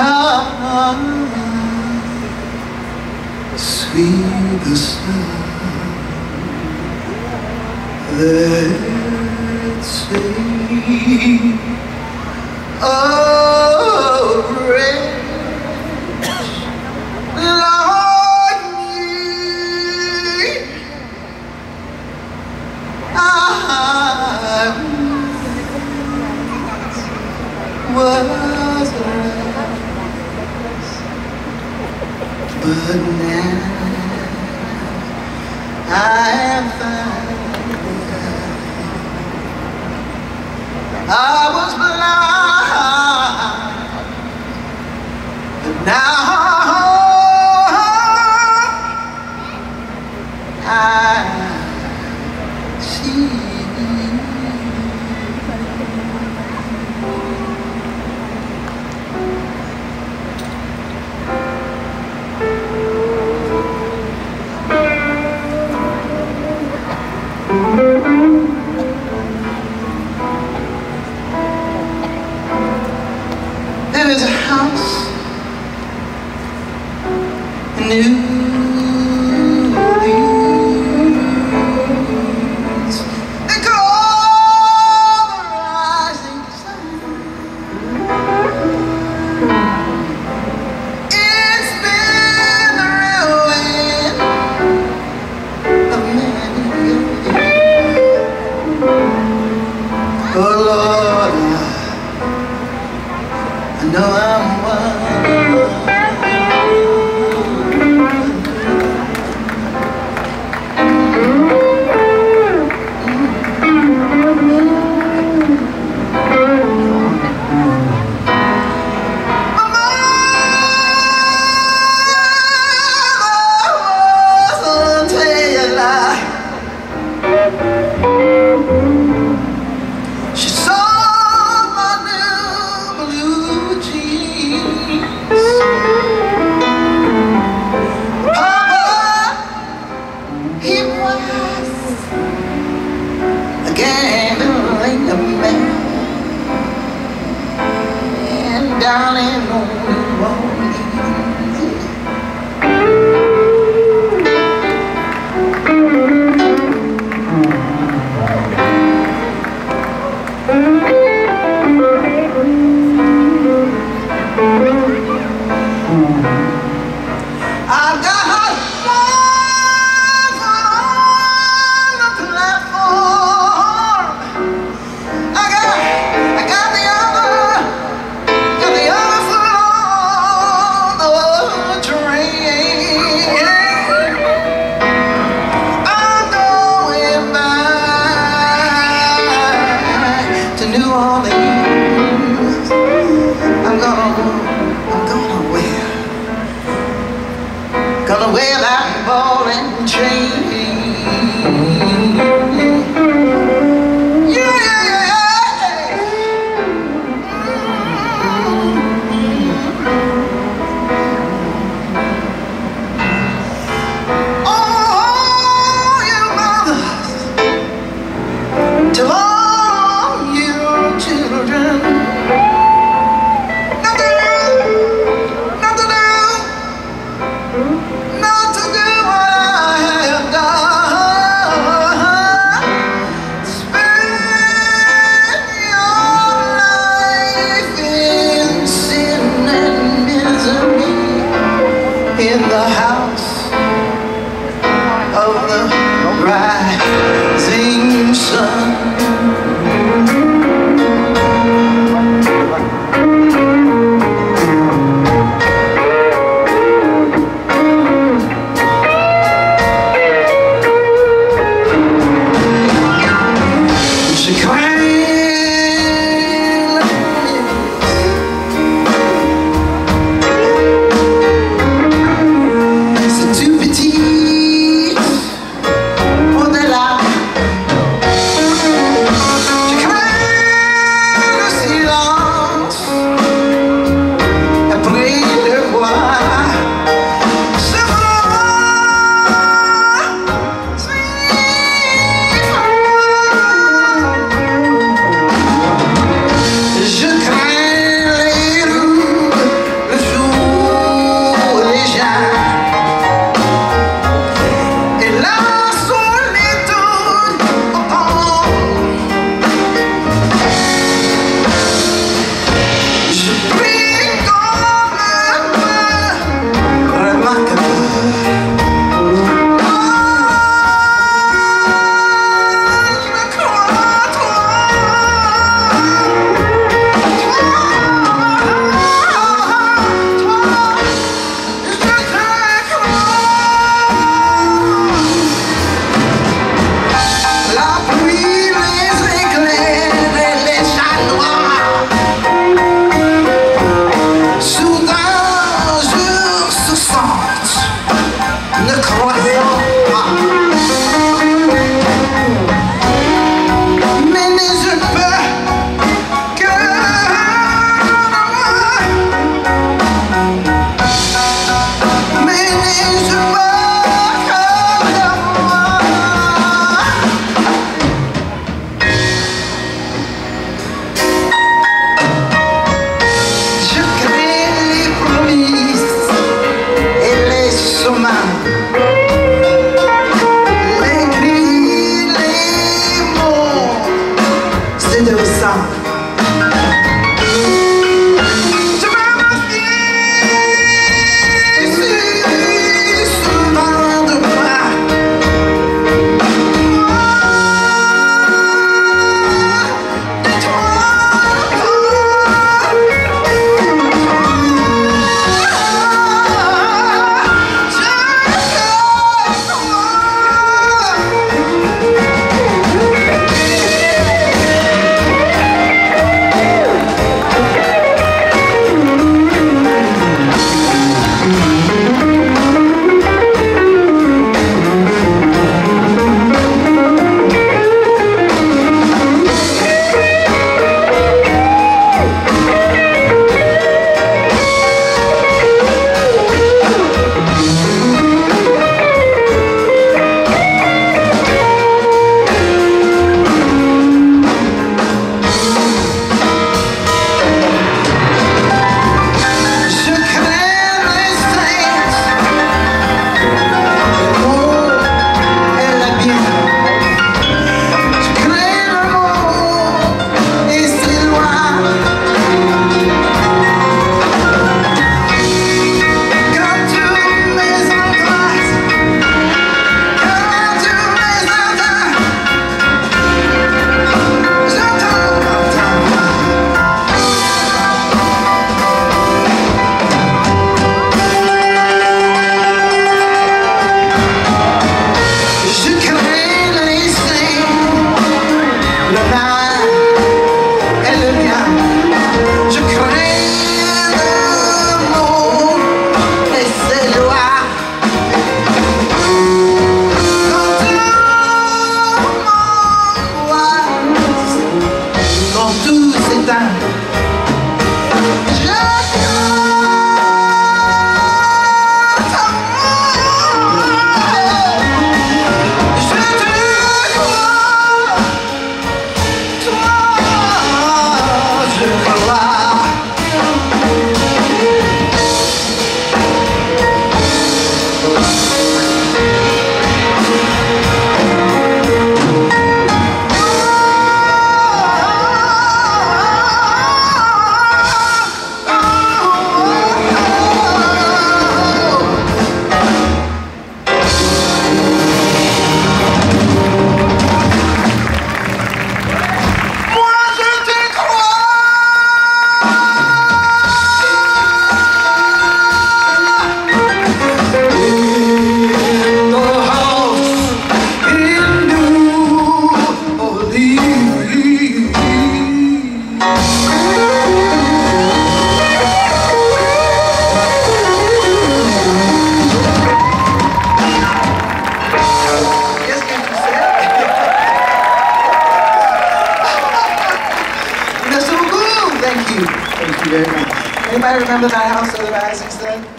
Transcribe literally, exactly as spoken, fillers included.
How sweet the sound that saved a wretch like me. I was right, but now I am found. I was blind, but now I see. There is a house in New Orleans, they call the rising sun. It's been the ruin of many. Oh Lord, I know I'm down in New Orleans. I've got you very much. Anybody remember that house or the magazines then?